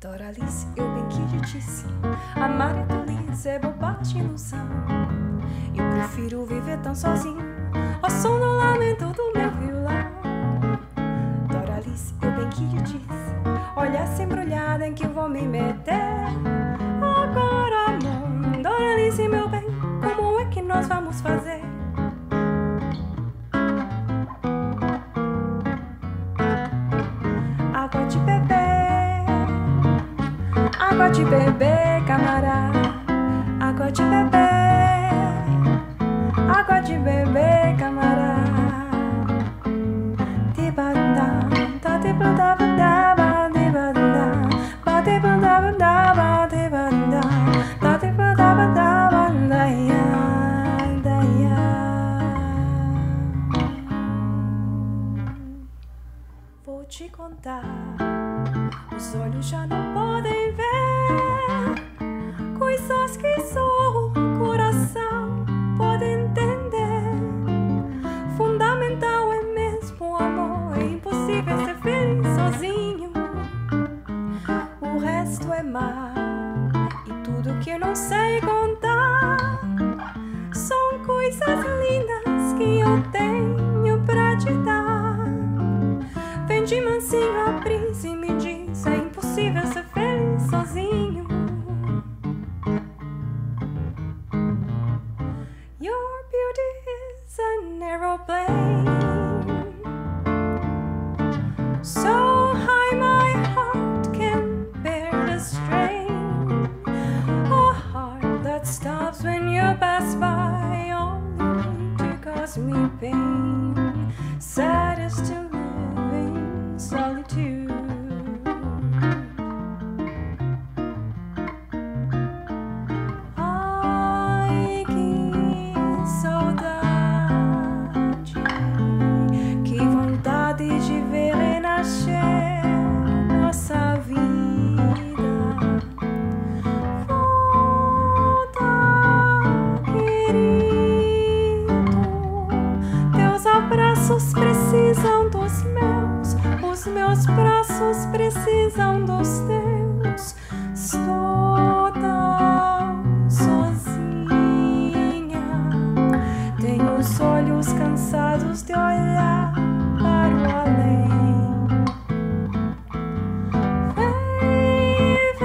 Doralice, eu bem que já disse, amar e tolice é bobagem, ilusão. Eu prefiro viver tão sozinho, ao som do lamento do meu violão. Doralice, eu bem que já disse, olha essa embrulhada em que eu vou me meter. Agora, amor, Doralice, meu bem, como é que nós vamos fazer? Água de beber, água de beber, camarada. Água de beber, água de beber, camarada. Te badam, ta te badam, ta te badam, ta te badam, ta te badam, ta te badam, ta te. Vou te contar, os olhos já não podem ver coisas que só o coração pode entender. Fundamental é mesmo o amor, é impossível ser feliz sozinho. O resto é mar e tudo que eu não sei contar são coisas lindas que eu tenho pra te dar. Vem de mansinho a brisa e me diz, é impossível ser feliz sozinho. An aeroplane, so high my heart can't bear the strain. A heart that stops when you pass by, only to cause me pain. Saddest to live in solitude. Precisam dos meus, os meus braços precisam dos teus. Estou tão sozinha, tenho os olhos cansados de olhar para o além. Viver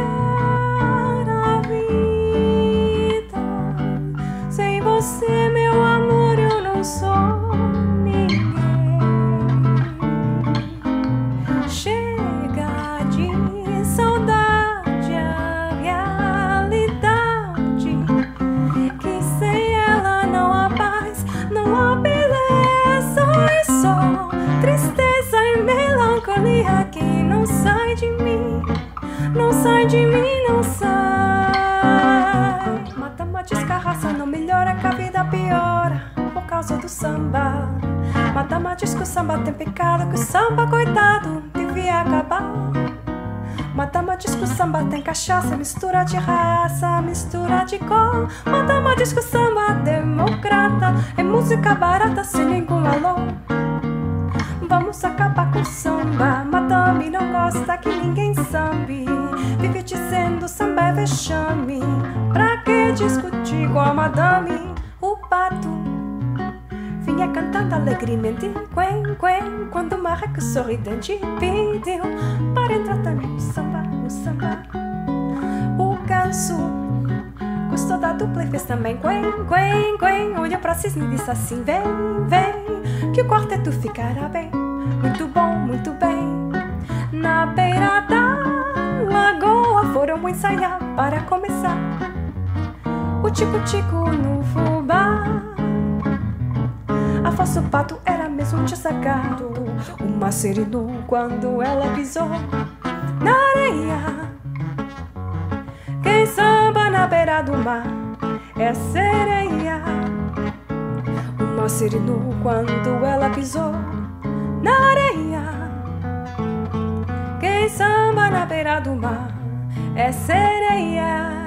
a vida sem você, meu amor, eu não sou ninguém. Não sai de mim, não sai. Matemática, raça não melhora, que a vida piora por causa do samba. Matemática, o samba tem pecado, que o samba, coitado, devia acabar. Matemática, o samba tem cachaça, mistura de raça, mistura de cor. Matemática, o samba democrata, é música barata, sem nenhum valor. Vamos acabar com o samba, madame não gosta que ninguém sambe. Vive dizendo samba é vexame, pra que discutir com a madame? O pato vinha cantando alegremente, quen, quen, quando o marreco sorridente pediu para entrar também o samba, o samba. O ganso gostou da dupla e fez também quen, quen, quen. Olhou pra cisne e disse assim, vem, vem, que o quarteto ficará bem. Muito bom, muito bem. Na beira da lagoa foram ensaiar para começar o tico-tico no fubá. Afonso Pato era mesmo desagrado, uma serinu quando ela pisou na areia. Quem samba na beira do mar é sereia. Uma serinu quando ela pisou na areia. Quem samba na beira do mar é sereia.